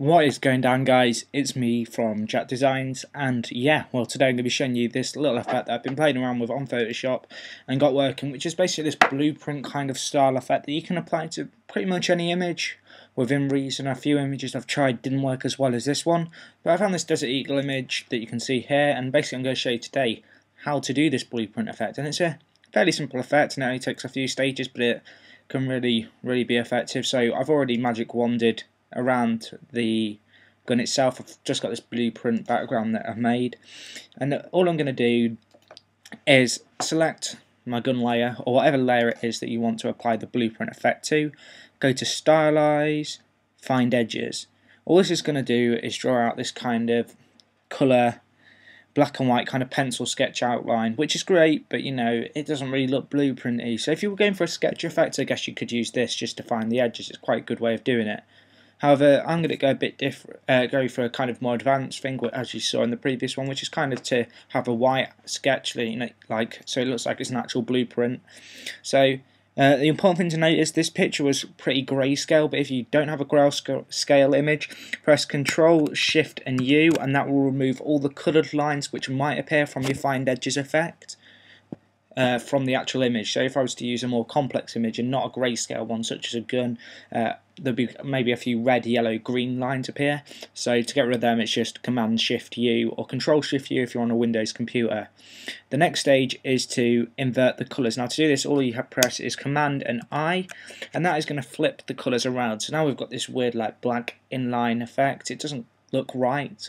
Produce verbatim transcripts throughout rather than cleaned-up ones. What is going down, guys? It's me from Jack Designs, and yeah, well, today I'm going to be showing you this little effect that I've been playing around with on Photoshop and got working, which is basically this blueprint kind of style effect that you can apply to pretty much any image within reason. A few images I've tried didn't work as well as this one, but I found this Desert Eagle image that you can see here, and basically I'm going to show you today how to do this blueprint effect. And it's a fairly simple effect, and it only takes a few stages, but it can really, really be effective. So I've already magic wanded around the gun itself. I've just got this blueprint background that I've made, and all I'm going to do is select my gun layer, or whatever layer it is that you want to apply the blueprint effect to, go to Stylize, Find Edges. All this is going to do is draw out this kind of colour, black and white kind of pencil sketch outline, which is great, but you know, it doesn't really look blueprinty. So if you were going for a sketch effect, I guess you could use this just to find the edges. It's quite a good way of doing it. However, I'm going to go a bit different, uh, go for a kind of more advanced thing, as you saw in the previous one, which is kind of to have a white sketch, you know, like so it looks like it's an actual blueprint. So uh, the important thing to note is this picture was pretty grayscale, but if you don't have a grayscale image, press Control Shift and U, and that will remove all the coloured lines which might appear from your Find Edges effect. Uh, from the actual image. So if I was to use a more complex image and not a grayscale one, such as a gun, uh, there'd be maybe a few red, yellow, green lines appear. So to get rid of them, it's just Command Shift U, or Control Shift U if you're on a Windows computer. The next stage is to invert the colours. Now to do this, all you have to press is Command and I, and that is going to flip the colours around. So now we've got this weird like black inline effect. It doesn't look right,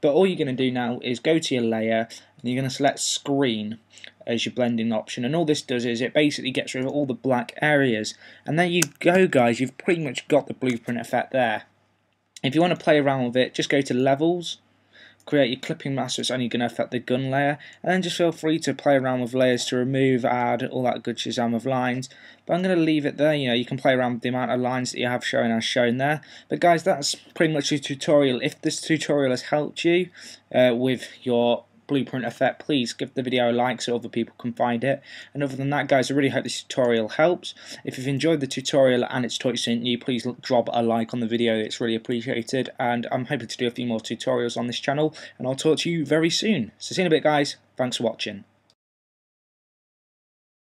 but all you're going to do now is go to your layer and you're going to select Screen as your blending option, and all this does is it basically gets rid of all the black areas, and there you go, guys. You've pretty much got the blueprint effect there. If you want to play around with it, just go to Levels, create your clipping mask, so it's only going to affect the gun layer, and then just feel free to play around with layers to remove, add, all that good shazam of lines. But I'm going to leave it there. You know, you can play around with the amount of lines that you have shown as shown there. But guys, that's pretty much the tutorial. If this tutorial has helped you uh, with your blueprint effect, please give the video a like so other people can find it. And other than that, guys, I really hope this tutorial helps. If you've enjoyed the tutorial and it's taught you something new, please drop a like on the video. It's really appreciated, and I'm hoping to do a few more tutorials on this channel, and I'll talk to you very soon. So see you in a bit, guys. Thanks for watching.